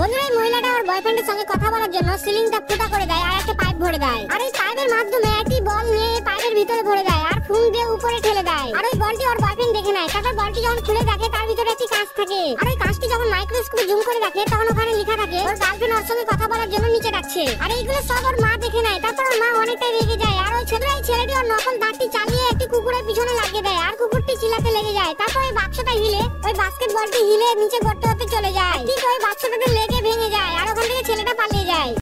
বন্ধুরা এই মহিলাটা ওর বয়ফ্রেন্ডের সঙ্গে কথা বলার জন্য সিলিংটা ফুটা করে দেয় আর একটা পাইপ ভরে দেয়। আর এই পাইপের মাধ্যমে একটি বল নিয়ে পাইপের ভিতরে ভরে দেয় আর ফুং দিয়ে উপরে ঠেলে দেয়। আর ওই বলটি ওর বয়ফ্রেন্ড দেখে নেয়। তারপর বলটি যখন খুলে দেখে তার ভিতরে একটি কাঁচ থাকে। আর ওই কাঁচটি যখন মাইক্রোস্কোপে জুম করে দেখে তখন ওখানে লেখা থাকে ওর গার্লফ্রেন্ড ওর সঙ্গে কথা বলার জন্য নিচে ডাকছে। আর এইগুলো সব ওর মা দেখে নেয়। তারপর ওর মা অনেকটাই রেগে যায়। আর ওই ছেলেটি ওর নকল দাঁতটি চালিয়ে একটি কুকুরের পিছনে লাগিয়ে দেয় আর কুকুরটি চিলাতে লেগে যায়। তারপর ওই বাক্সটা হিলে ওই বাস্কেট বলটি হিলে নিচে গর্ত হতে চলে যায়। ঠিক ওই বাক্সটাতে লেগে ভেঙে যায় আর ওখান থেকে ছেলেটা পালিয়ে যায়।